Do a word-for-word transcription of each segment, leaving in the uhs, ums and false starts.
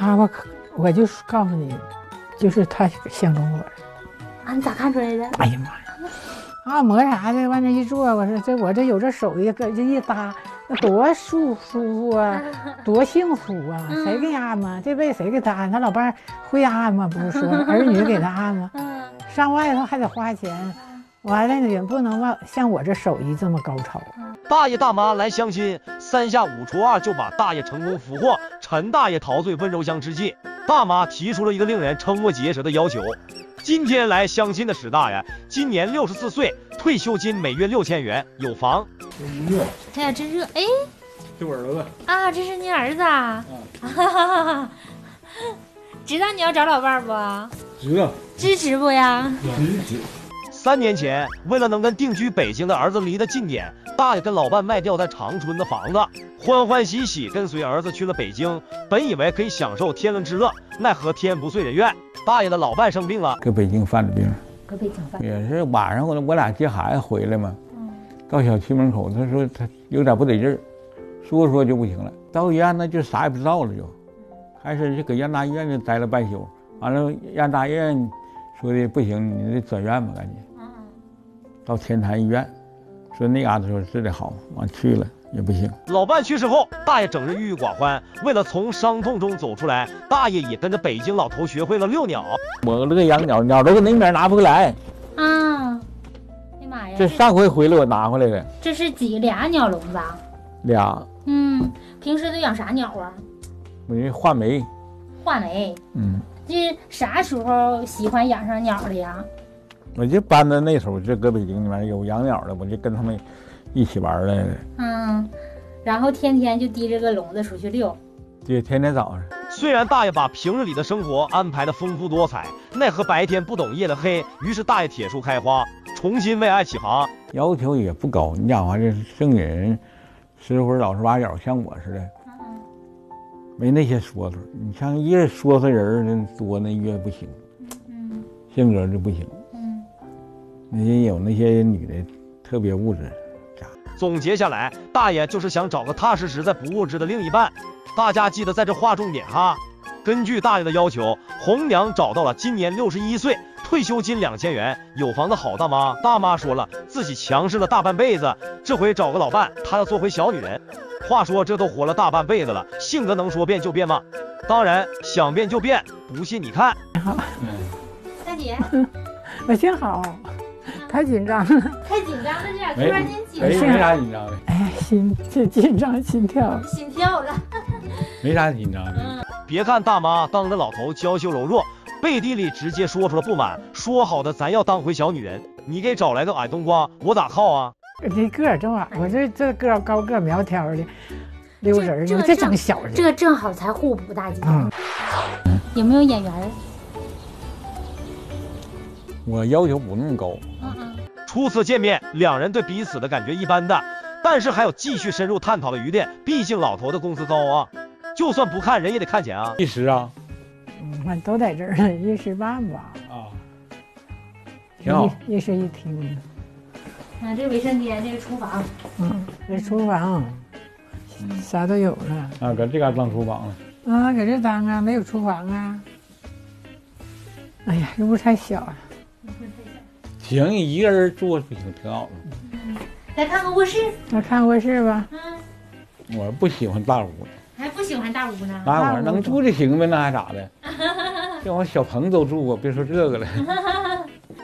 他吧，我就告诉你，就是他相中我了。啊，你咋看出来的？哎呀妈呀！按摩啥的，往那一坐，我说这我这有这手一搁这一搭，那多舒舒服啊，多幸福啊！嗯、谁给按嘛？这辈子谁给他按？他老伴会按嘛？不是说儿女给他按嘛？嗯、上外头还得花钱。 完了也不能忘像我这手艺这么高超。大爷大妈来相亲，三下五除二就把大爷成功俘获。陈大爷陶醉温柔乡之际，大妈提出了一个令人瞠目结舌的要求：今天来相亲的史大爷，今年六十四岁，退休金每月六千元，有房。热，哎呀，真热！哎，这我儿子啊，这是您儿子啊。啊知道你要找老伴不？知道。支持不呀？支持。 三年前，为了能跟定居北京的儿子离得近点，大爷跟老伴卖掉在长春的房子，欢欢喜喜跟随儿子去了北京。本以为可以享受天伦之乐，奈何天不遂人愿，大爷的老伴生病了，搁北京犯的病。搁北京犯。也是晚上我我俩接孩子回来嘛，嗯、到小区门口，他说他有点不得劲儿，说说就不行了。到医院那就啥也不知道了就，就还是就搁燕大医院就待了半宿。完了，燕大医院说的不行，你得转院吧，赶紧。 到天坛医院，说那丫头说这得好，完去了也不行。老伴去世后，大爷整日郁郁寡欢。为了从伤痛中走出来，大爷也跟着北京老头学会了遛鸟。我乐养鸟，鸟都搁那边拿不回来。啊！哎妈呀！这上回回来我拿回来了。这是几俩鸟笼子？俩。嗯，平时都养啥鸟啊？我这画眉。画眉。嗯。这啥时候喜欢养上鸟的呀？ 我就搬到那头，就搁北京里面有养鸟的，我就跟他们一起玩来了。嗯，然后天天就提着个笼子出去遛。对，天天早上。虽然大爷把平日里的生活安排的丰富多彩，奈何白天不懂夜的黑，于是大爷铁树开花，重新为爱起航。要求也不高，你讲话这正给人吃荤老实巴交，像我似的，嗯、没那些说头。你像越说头人多，那越不行，嗯、性格就不行。 那些有那些女的特别物质，总结下来，大爷就是想找个踏实实在不物质的另一半。大家记得在这划重点哈。根据大爷的要求，红娘找到了今年六十一岁、退休金两千元、有房的好大妈。大妈说了，自己强势了大半辈子，这回找个老伴，她要做回小女人。话说这都活了大半辈子了，性格能说变就变吗？当然想变就变，不信你看。好，大姐，我幸好。 太紧张了，太紧张了，这样突然间紧张，没啥紧张的。哎呀，心这紧张心跳，心跳了，没啥紧张的。别看大妈当着老头娇羞柔弱，背地里直接说出了不满。说好的咱要当回小女人，你给找来个矮冬瓜，我咋靠啊？这个儿正好，我这这个高个苗条的，溜人儿，这整小人，这正好才互补大吉。嗯，有没有眼缘？ 我要求不那么高。初次见面，两人对彼此的感觉一般的，但是还有继续深入探讨的余地。毕竟老头的工资高啊，就算不看人也得看钱啊。一时啊，嗯，都在这儿了，一时半吧。啊，挺好。一室一厅。啊，这卫生间，这个厨房，嗯，这厨房，啥都有了。啊，搁这嘎当厨房了。啊，搁这当啊，没有厨房啊。哎呀，这屋太小了。 行，一个人住不行，挺好的。嗯，来看看卧室。来看卧室吧。嗯，我不喜欢大屋。还不喜欢大屋呢？大屋能住就行呗，那还咋的？这我小棚都住过，别说这个了。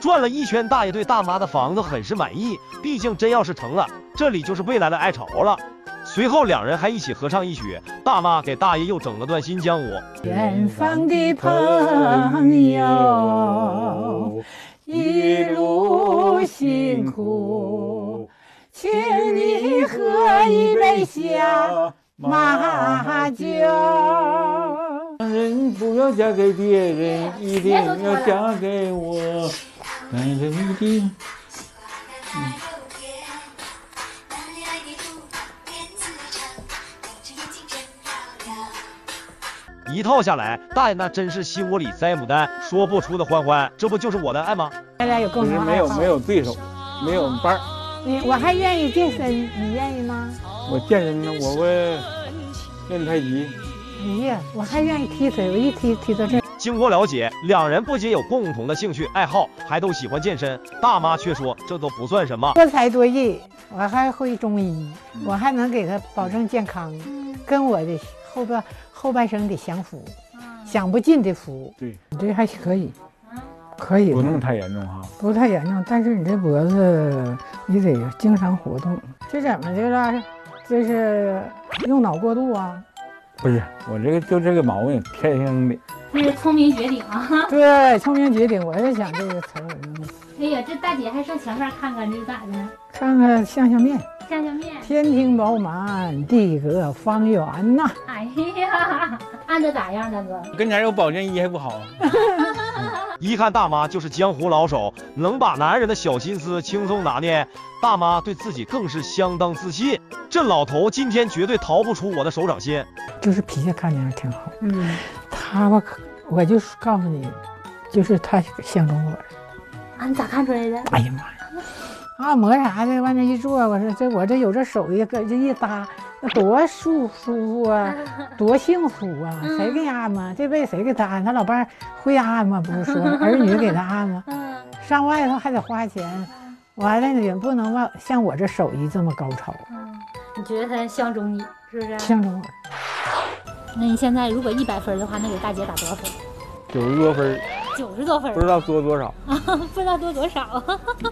转了一圈，大爷对大妈的房子很是满意。毕竟真要是成了，这里就是未来的爱巢了。随后两人还一起合唱一曲，大妈给大爷又整了段新疆舞。远方的朋友。 一路辛苦，请你喝一杯下马酒。人不要嫁给别人，一定要嫁给我。男人一定。嗯、一套下来，大爷那真是心窝里栽牡丹，说不出的欢欢。这不就是我的爱吗？ 咱俩有共同爱好，没有没有对手，没有伴儿。你我还愿意健身，你愿意吗？我健身呢，我会练太极。哎呀，我还愿意踢腿，我一踢踢到这儿。经我了解，两人不仅有共同的兴趣爱好，还都喜欢健身。大妈却说这都不算什么，多才多艺，我还会中医，我还能给他保证健康，跟我的后半后半生得享福，享不尽的福。对，你这还可以。 可以，不弄太严重哈，不太严重。但是你这脖子，你得经常活动。这怎么的了？这是用脑过度啊？不是，我这个就这个毛病天生的。这是聪明绝顶啊！对，聪明绝顶，我也想这个词儿。哎呀，这大姐还上前面看看，这咋的？看看相相面，相相面。天庭饱满，地阁方圆呐。哎呀，按的咋样，大哥？跟前有保健医还不好啊？一看大妈就是江湖老手，能把男人的小心思轻松拿捏。大妈对自己更是相当自信，这老头今天绝对逃不出我的手掌心。就是脾气看起来挺好，嗯，他吧，我就告诉你，就是他相中我了。啊，你咋看出来的？哎呀妈呀，按摩啥的往那一坐，我说这我这有这手一搁这一搭，那多舒舒服啊，多幸福啊！嗯、谁给你按摩？这辈子谁给他按？他老伴儿会按摩，不是说儿女给他按摩，嗯、上外头还得花钱，完了也不能往像我这手艺这么高超。嗯，你觉得他相中你是不是？相中我。那你现在如果一百分的话，那给大姐打多少分？九十多分。九十多分。不知道多多少。不知道多多少。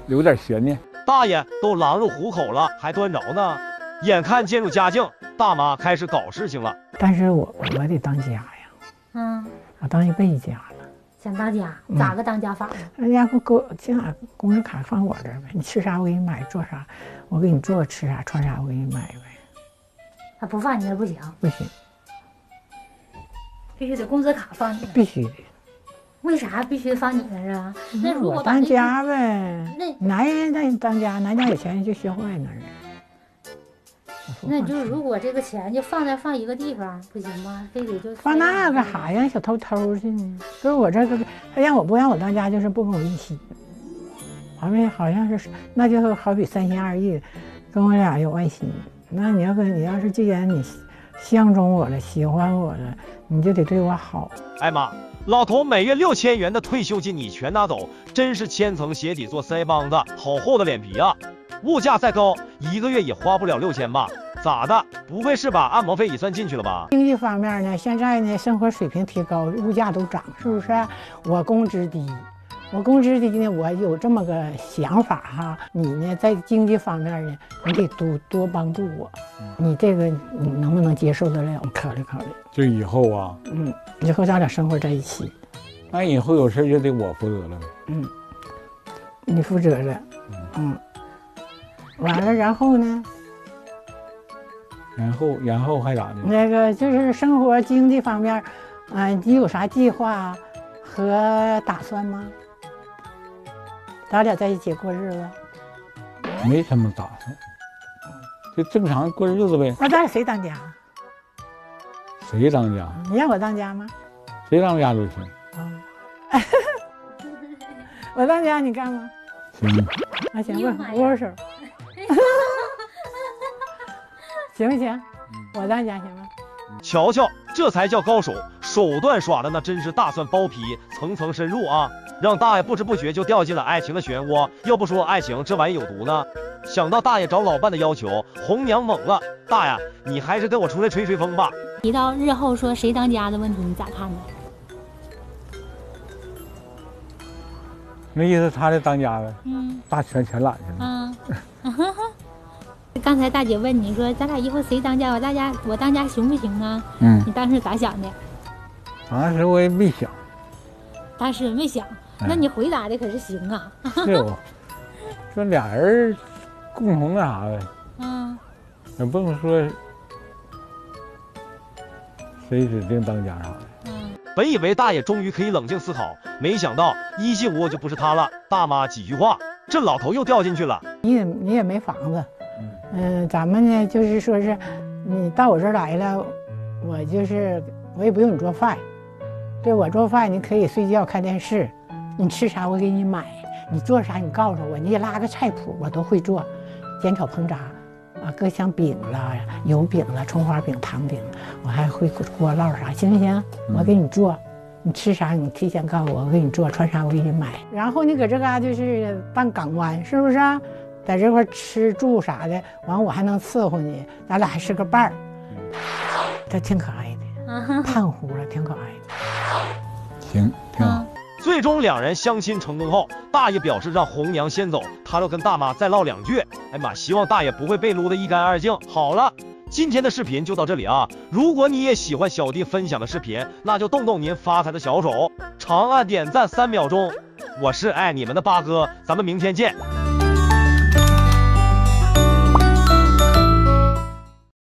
留点悬念。大爷都狼入虎口了，还端着呢。 眼看渐入佳境，大妈开始搞事情了。但是我我得当家呀，嗯，我当一辈子家了。想当家，咋个当家法呢？人家给我净把工资卡放我这儿呗，你吃啥我给你买，做啥我给你做，吃啥穿啥我给你买呗。他不放你那不行，不行，必须得工资卡放你那。必须的。为啥必须放你那啊？那如果当家呗，那男人当当家，男家有钱就学坏男人。 那就是如果这个钱就放在放一个地方不行吗？非得就放那干啥呀？小偷偷去呢？就是我这个，他让我不让我当家，就是不跟我一起。好像好像是，那就好比三心二意，跟我俩有爱心。那你要跟你要是既然你相中我了，喜欢我了，你就得对我好。哎妈，老头每月六千元的退休金你全拿走，真是千层鞋底做腮帮子，好厚的脸皮啊！ 物价再高，一个月也花不了六千吧？咋的？不会是把按摩费也算进去了吧？经济方面呢，现在呢生活水平提高，物价都涨，是不是？我工资低，我工资低呢，我有这么个想法哈。你呢，在经济方面呢，你得多多帮助我。你这个你能不能接受得了？考虑考虑。就以后啊，嗯，以后咱俩生活在一起，那以后有事就得我负责了。嗯，你负责了，嗯。 完了，然后呢？然后，然后还咋的？那个就是生活经济方面，啊、呃，你有啥计划和打算吗？咱俩在一起过日子？没什么打算，就正常过日子呗。那咱俩谁当家？谁当家？你让我当家吗？谁当家都行。啊，我当家你干吗？行。啊，行吧，握握手。 行不行？我当家行吗？瞧瞧，这才叫高手，手段耍的那真是大蒜剥皮，层层深入啊，让大爷不知不觉就掉进了爱情的漩涡。要不说爱情这玩意有毒呢？想到大爷找老伴的要求，红娘猛了，大爷，你还是跟我出来吹吹风吧。提到日后说谁当家的问题，你咋看呢？那意思他是当家呗，嗯，大权全揽去了，嗯。刚才大姐问你说，咱俩以后谁当家？我当家，我当家行不行啊？嗯，你当时咋想的？当时我也没想，当时没想。那你回答的可是行啊！是不？说俩人共同那啥呗。嗯。也不能说谁指定当家啥的。嗯。本以为大爷终于可以冷静思考，没想到一进屋就不是他了。大妈几句话，这老头又掉进去了。你也你也没房子。 嗯，咱们呢，就是说是，你到我这儿来了，我就是我也不用你做饭，对我做饭，你可以睡觉看电视，你吃啥我给你买，你做啥你告诉我，你也拉个菜谱，我都会做，煎炒烹炸，啊，各项饼啦、油饼啦、葱花饼、糖饼，我还会锅烙啥，行不行？我给你做，你吃啥你提前告诉我，我给你做，穿啥我给你买。然后你搁这嘎就是办港湾，是不是、啊？在这块吃住啥的，完我还能伺候你，咱俩还是个伴儿。他挺可爱的，胖乎了，挺可爱的。行，挺好。嗯 最终两人相亲成功后，大爷表示让红娘先走，他要跟大妈再唠两句。哎妈，希望大爷不会被撸得一干二净。好了，今天的视频就到这里啊！如果你也喜欢小弟分享的视频，那就动动您发财的小手，长按点赞三秒钟。我是爱你们的八哥，咱们明天见。